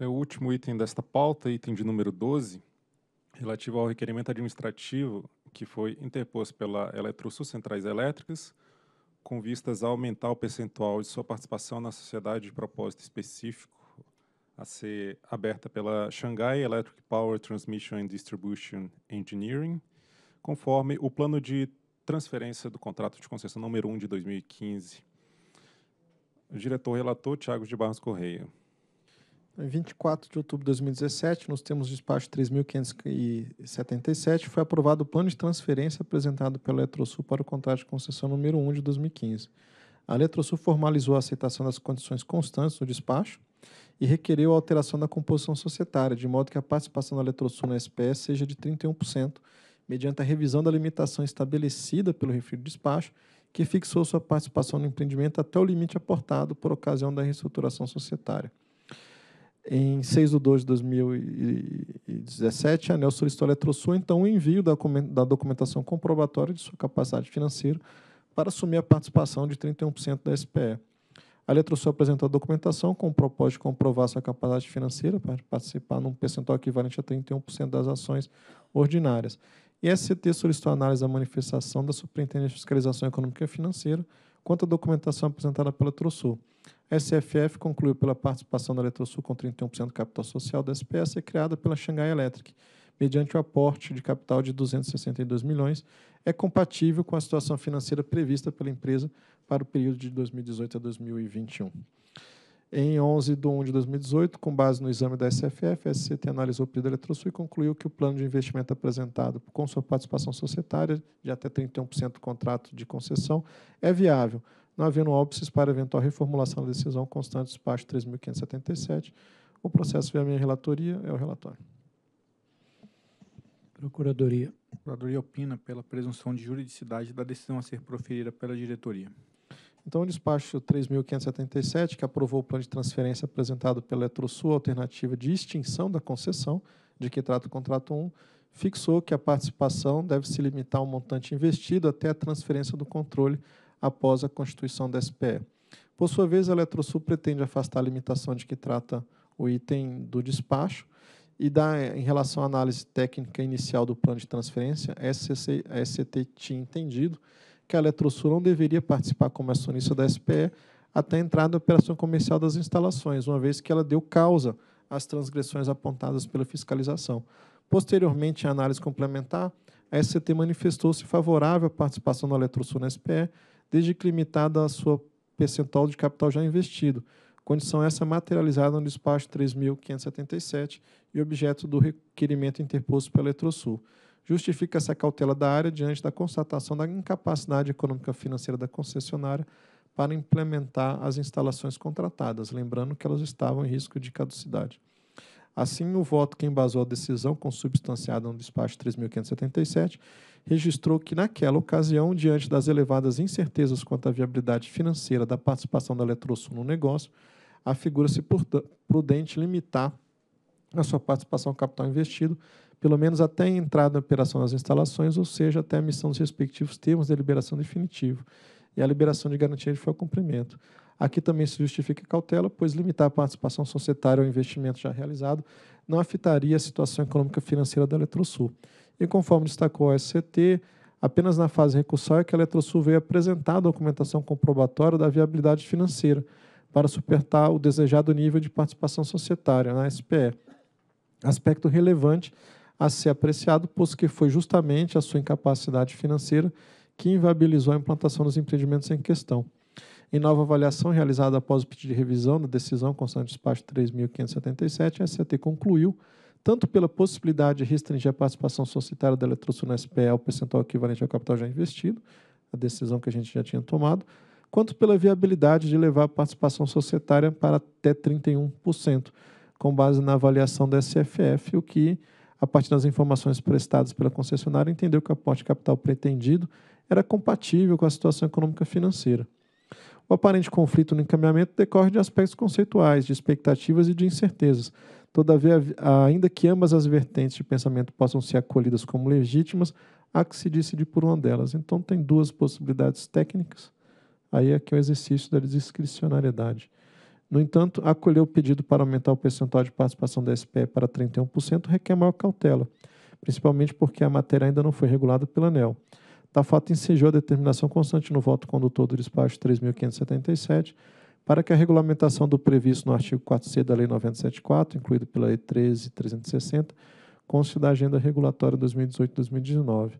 É o último item desta pauta, item de número 12, relativo ao requerimento administrativo que foi interposto pela Eletrosul Centrais Elétricas, com vistas a aumentar o percentual de sua participação na sociedade de propósito específico a ser aberta pela Shanghai Electric Power Transmission and Distribution Engineering, conforme o plano de transferência do contrato de concessão número 1 de 2015. O diretor-relator, Tiago de Barros Correia. Em 24 de outubro de 2017, nos termos do despacho 3.577, foi aprovado o plano de transferência apresentado pela Eletrosul para o contrato de concessão número 1 de 2015. A Eletrosul formalizou a aceitação das condições constantes no despacho e requereu a alteração da composição societária, de modo que a participação da Eletrosul na SPE seja de 31%, mediante a revisão da limitação estabelecida pelo referido despacho, que fixou sua participação no empreendimento até o limite aportado por ocasião da reestruturação societária. Em 6 de 2 de 2017, a ANEEL solicitou à Eletrosul, então, o envio da documentação comprobatória de sua capacidade financeira para assumir a participação de 31% da SPE. A Eletrosul apresentou a documentação com o propósito de comprovar sua capacidade financeira para participar num percentual equivalente a 31% das ações ordinárias. E a SCT solicitou a análise da manifestação da Superintendência de Fiscalização Econômica e Financeira quanto à documentação apresentada pela Eletrosul. A SFF concluiu pela participação da Eletrosul com 31% do capital social da SPE e criada pela Shanghai Electric, mediante o aporte de capital de 262 milhões, é compatível com a situação financeira prevista pela empresa para o período de 2018 a 2021. Em 11 de 1 de 2018, com base no exame da SFF, a SCT analisou o pedido da Eletrosul e concluiu que o plano de investimento apresentado com sua participação societária de até 31% do contrato de concessão é viável, não havendo óbices para eventual reformulação da decisão constante do despacho 3.577. O processo veio à minha relatoria, é o relatório. Procuradoria. A Procuradoria opina pela presunção de juridicidade da decisão a ser proferida pela diretoria. Então, o despacho 3.577, que aprovou o plano de transferência apresentado pela Eletrosul, alternativa de extinção da concessão, de que trata o contrato 1, fixou que a participação deve se limitar ao montante investido até a transferência do controle após a constituição da SPE. Por sua vez, a Eletrosul pretende afastar a limitação de que trata o item do despacho e dar, em relação à análise técnica inicial do plano de transferência, a SCT tinha entendido que a Eletrosul não deveria participar como acionista da SPE até a entrada da operação comercial das instalações, uma vez que ela deu causa às transgressões apontadas pela fiscalização. Posteriormente, em análise complementar, a SCT manifestou-se favorável à participação da Eletrosul na SPE, desde que limitada a sua percentual de capital já investido, condição essa materializada no despacho 3.577 e objeto do requerimento interposto pela Eletrosul. Justifica essa cautela da área diante da constatação da incapacidade econômica financeira da concessionária para implementar as instalações contratadas, lembrando que elas estavam em risco de caducidade. Assim, o voto que embasou a decisão consubstanciada no despacho 3.577 registrou que, naquela ocasião, diante das elevadas incertezas quanto à viabilidade financeira da participação da Eletrosul no negócio, afigura-se prudente limitar a sua participação ao capital investido, pelo menos até a entrada na operação das instalações, ou seja, até a emissão dos respectivos termos de liberação definitiva e a liberação de garantia de fiel cumprimento. Aqui também se justifica a cautela, pois limitar a participação societária ao investimento já realizado não afetaria a situação econômica financeira da Eletrosul. E conforme destacou a SCT, apenas na fase recursal é que a Eletrosul veio apresentar a documentação comprobatória da viabilidade financeira para superar o desejado nível de participação societária na SPE. Aspecto relevante a ser apreciado, pois que foi justamente a sua incapacidade financeira que inviabilizou a implantação dos empreendimentos em questão. Em nova avaliação realizada após o pedido de revisão da decisão constante do despacho 3.577, a SCT concluiu, tanto pela possibilidade de restringir a participação societária da Eletrosul na SPE ao percentual equivalente ao capital já investido, a decisão que a gente já tinha tomado, quanto pela viabilidade de levar a participação societária para até 31%, com base na avaliação da SFF, o que, a partir das informações prestadas pela concessionária, entendeu que o aporte de capital pretendido era compatível com a situação econômica financeira. O aparente conflito no encaminhamento decorre de aspectos conceituais, de expectativas e de incertezas. Todavia, ainda que ambas as vertentes de pensamento possam ser acolhidas como legítimas, há que se decidir por uma delas. Então, tem duas possibilidades técnicas. Aí é que é o exercício da discricionariedade. No entanto, acolher o pedido para aumentar o percentual de participação da SPE para 31% requer maior cautela, principalmente porque a matéria ainda não foi regulada pela ANEEL. Tal fato ensejou a determinação constante no voto condutor do despacho 3.577 para que a regulamentação do previsto no artigo 4C da Lei 974, incluído pela Lei 13.360, conste da agenda regulatória 2018-2019.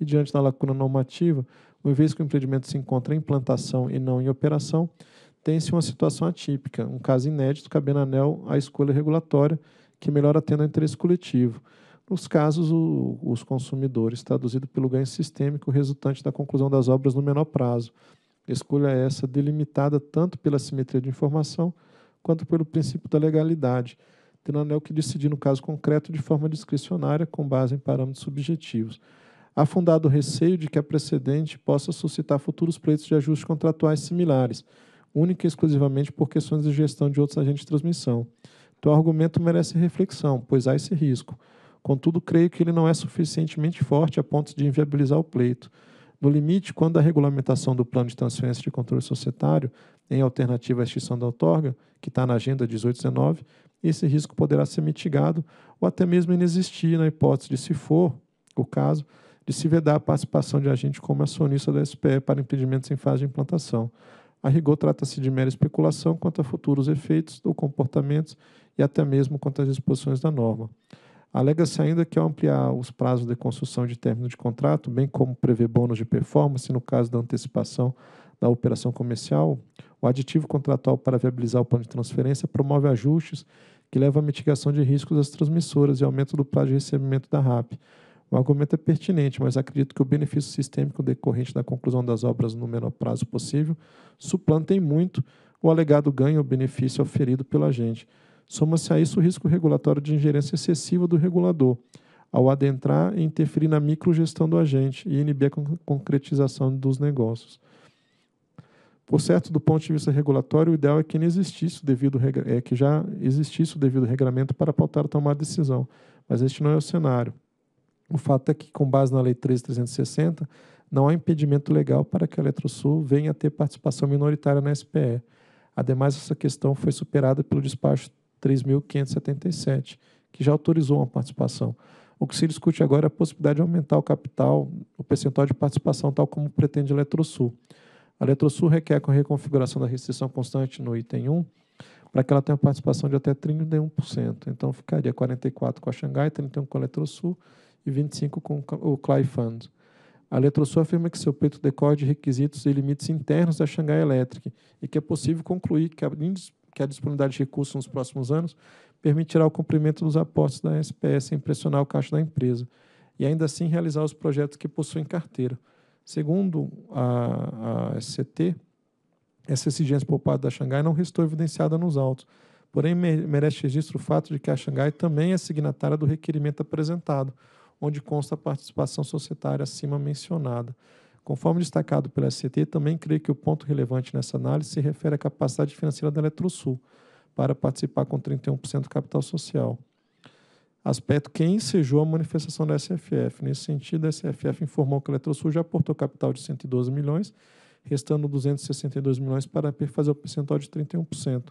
E, diante da lacuna normativa, uma vez que o empreendimento se encontra em implantação e não em operação, tem-se uma situação atípica, um caso inédito, cabendo à ANEEL a escolha regulatória que melhor atenda ao interesse coletivo. Nos casos, os consumidores, traduzido pelo ganho sistêmico resultante da conclusão das obras no menor prazo. Escolha essa delimitada tanto pela simetria de informação quanto pelo princípio da legalidade, tendo a ANEEL que decidir no caso concreto de forma discricionária com base em parâmetros subjetivos. Há fundado o receio de que a precedente possa suscitar futuros pleitos de ajustes contratuais similares, única e exclusivamente por questões de gestão de outros agentes de transmissão. Então, o argumento merece reflexão, pois há esse risco. Contudo, creio que ele não é suficientemente forte a ponto de inviabilizar o pleito. No limite, quando a regulamentação do plano de transferência de controle societário, em alternativa à extinção da outorga, que está na Agenda 1819, esse risco poderá ser mitigado ou até mesmo inexistir na hipótese de, se for o caso, de se vedar a participação de agente como acionista da SPE para impedimentos em fase de implantação. A rigor, trata-se de mera especulação quanto a futuros efeitos ou comportamentos e até mesmo quanto às disposições da norma. Alega-se ainda que, ao ampliar os prazos de construção de término de contrato, bem como prever bônus de performance no caso da antecipação da operação comercial, o aditivo contratual para viabilizar o plano de transferência promove ajustes que levam à mitigação de riscos das transmissoras e aumento do prazo de recebimento da RAP. O argumento é pertinente, mas acredito que o benefício sistêmico decorrente da conclusão das obras no menor prazo possível suplanta em muito o alegado ganho ou benefício oferido pelo agente. Soma-se a isso o risco regulatório de ingerência excessiva do regulador, ao adentrar e interferir na microgestão do agente e inibir a concretização dos negócios. Por certo, do ponto de vista regulatório, o ideal é que não existisse já existisse o devido regramento para pautar a tomada de decisão, mas este não é o cenário. O fato é que, com base na Lei 13.360, não há impedimento legal para que a Eletrosul venha a ter participação minoritária na SPE. Ademais, essa questão foi superada pelo despacho 3.577, que já autorizou uma participação. O que se discute agora é a possibilidade de aumentar o capital, o percentual de participação, tal como pretende a Eletrosul. A Eletrosul requer, com a reconfiguração da restrição constante no item 1, para que ela tenha participação de até 31%. Então, ficaria 44% com a Shanghai, 31% com a Eletrosul e 25% com o Clive Fund. A Eletrosul afirma que seu pleito decorre de requisitos e limites internos da Shanghai Electric e que é possível concluir que a disponibilidade de recursos nos próximos anos permitirá o cumprimento dos aportes da SPS e impressionar o caixa da empresa, e ainda assim realizar os projetos que possuem carteira. Segundo a SCT, essa exigência por parte da Shanghai não restou evidenciada nos autos, porém merece registro o fato de que a Shanghai também é signatária do requerimento apresentado, onde consta a participação societária acima mencionada. Conforme destacado pela SCT, também creio que o ponto relevante nessa análise se refere à capacidade financeira da Eletrosul para participar com 31% do capital social, aspecto que ensejou a manifestação da SFF. Nesse sentido, a SFF informou que a Eletrosul já aportou capital de 112 milhões, restando 262 milhões para fazer o percentual de 31%,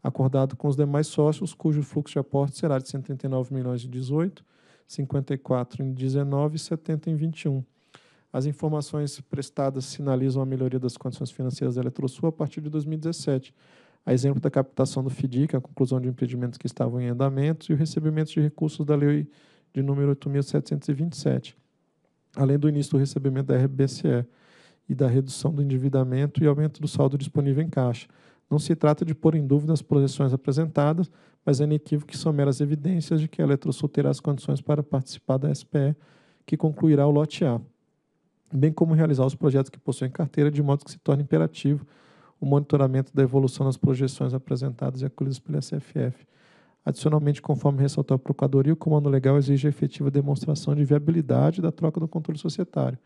acordado com os demais sócios, cujo fluxo de aporte será de 139 milhões em 18, 54 em 19 e 70 em 21. As informações prestadas sinalizam a melhoria das condições financeiras da Eletrosul a partir de 2017, a exemplo da captação do FIDIC, a conclusão de empreendimentos que estavam em andamento e o recebimento de recursos da Lei de número 8.727, além do início do recebimento da RBCE e da redução do endividamento e aumento do saldo disponível em caixa. Não se trata de pôr em dúvida as projeções apresentadas, mas é inequívoco que são meras evidências de que a Eletrosul terá as condições para participar da SPE, que concluirá o lote A, bem como realizar os projetos que possuem carteira, de modo que se torne imperativo o monitoramento da evolução das projeções apresentadas e acolhidas pela SFF. Adicionalmente, conforme ressaltou a Procuradoria, o comando legal exige a efetiva demonstração de viabilidade da troca do controle societário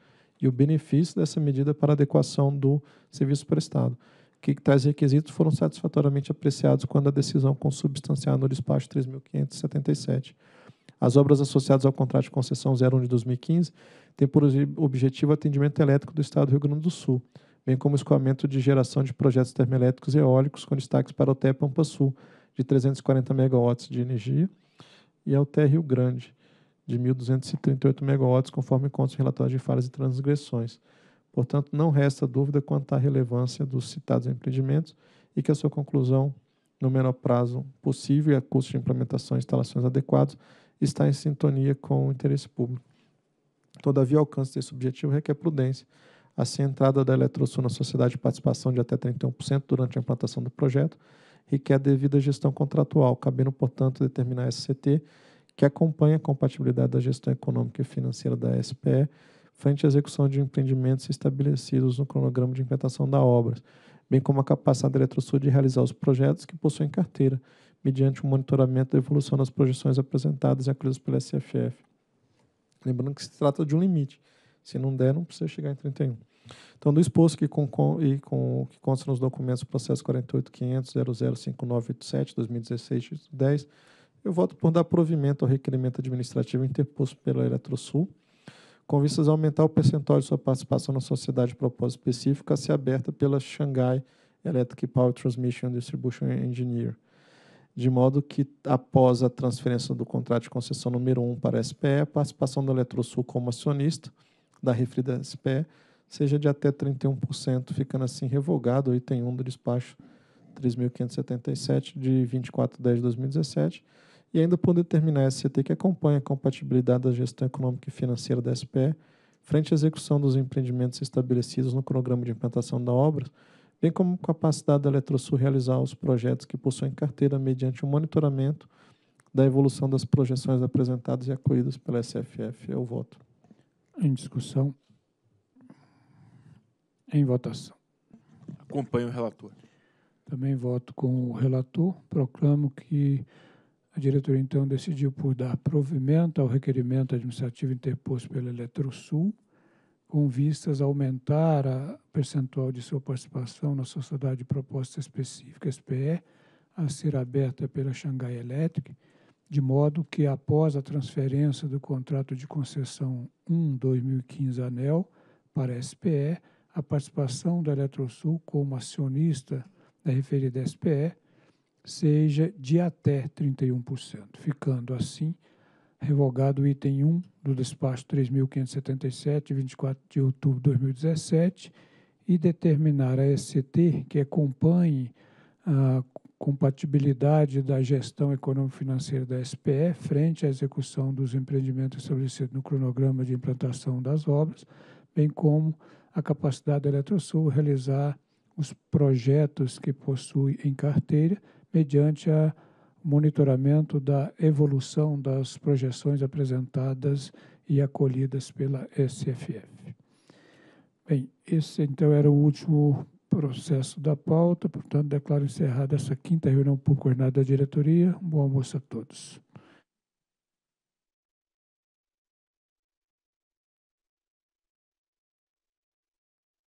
e o benefício dessa medida para a adequação do serviço prestado, que tais requisitos foram satisfatoriamente apreciados quando a decisão consubstanciada no despacho 3.577. As obras associadas ao contrato de concessão 01 de 2015 têm por objetivo o atendimento elétrico do Estado do Rio Grande do Sul, bem como escoamento de geração de projetos termoelétricos e eólicos, com destaques para o UTE Pampa Sul, de 340 megawatts de energia, e a UTE Rio Grande, de 1.238 megawatts, conforme consta o relatório de falhas e transgressões. Portanto, não resta dúvida quanto à relevância dos citados empreendimentos e que a sua conclusão, no menor prazo possível e a custo de implementação e instalações adequados, está em sintonia com o interesse público. Todavia, o alcance desse objetivo requer prudência. Assim, a entrada da Eletrosul na sociedade de participação de até 31% durante a implantação do projeto requer a devida gestão contratual, cabendo, portanto, determinar a SCT, que acompanha a compatibilidade da gestão econômica e financeira da SPE frente à execução de empreendimentos estabelecidos no cronograma de implantação da obra, bem como a capacidade da Eletrosul de realizar os projetos que possuem carteira, mediante o monitoramento da evolução das projeções apresentadas e acolhidas pela SFF. Lembrando que se trata de um limite. Se não der, não precisa chegar em 31. Então, do exposto que consta nos documentos do processo 48.500.005987/2016-10, eu voto por dar provimento ao requerimento administrativo interposto pela Eletrosul, com vistas a aumentar o percentual de sua participação na sociedade de propósito específico a ser aberta pela Shanghai Electric Power Transmission & Distribution Engineering, de modo que, após a transferência do contrato de concessão número 1 para a SPE, a participação da Eletrosul como acionista da referida SPE seja de até 31%, ficando assim revogado o item 1 do despacho 3.577, de 24/10/2017, e ainda por determinar a SCT que acompanha a compatibilidade da gestão econômica e financeira da SPE frente à execução dos empreendimentos estabelecidos no cronograma de implantação da obra, bem como capacidade da Eletrosul realizar os projetos que possuem carteira mediante o monitoramento da evolução das projeções apresentadas e acolhidas pela SFF. Eu voto. Em discussão. Em votação. Acompanho o relator. Também voto com o relator. Proclamo que a diretoria, então, decidiu por dar provimento ao requerimento administrativo interposto pela Eletrosul, com vistas a aumentar a percentual de sua participação na Sociedade de Propósito Específico, SPE, a ser aberta pela Shanghai Electric, de modo que, após a transferência do contrato de concessão 1/2015 ANEEL para a SPE, a participação da Eletrosul como acionista da referida SPE seja de até 31%, ficando assim revogado o item 1 do despacho 3.577, de 24 de outubro de 2017, e determinar a SCT que acompanhe a compatibilidade da gestão econômico-financeira da SPE frente à execução dos empreendimentos estabelecidos no cronograma de implantação das obras, bem como a capacidade da Eletrosul realizar os projetos que possui em carteira, mediante o monitoramento da evolução das projeções apresentadas e acolhidas pela SFF. Bem, esse então era o último processo da pauta, portanto declaro encerrada essa 5ª reunião pública ordinária da diretoria. Um bom almoço a todos.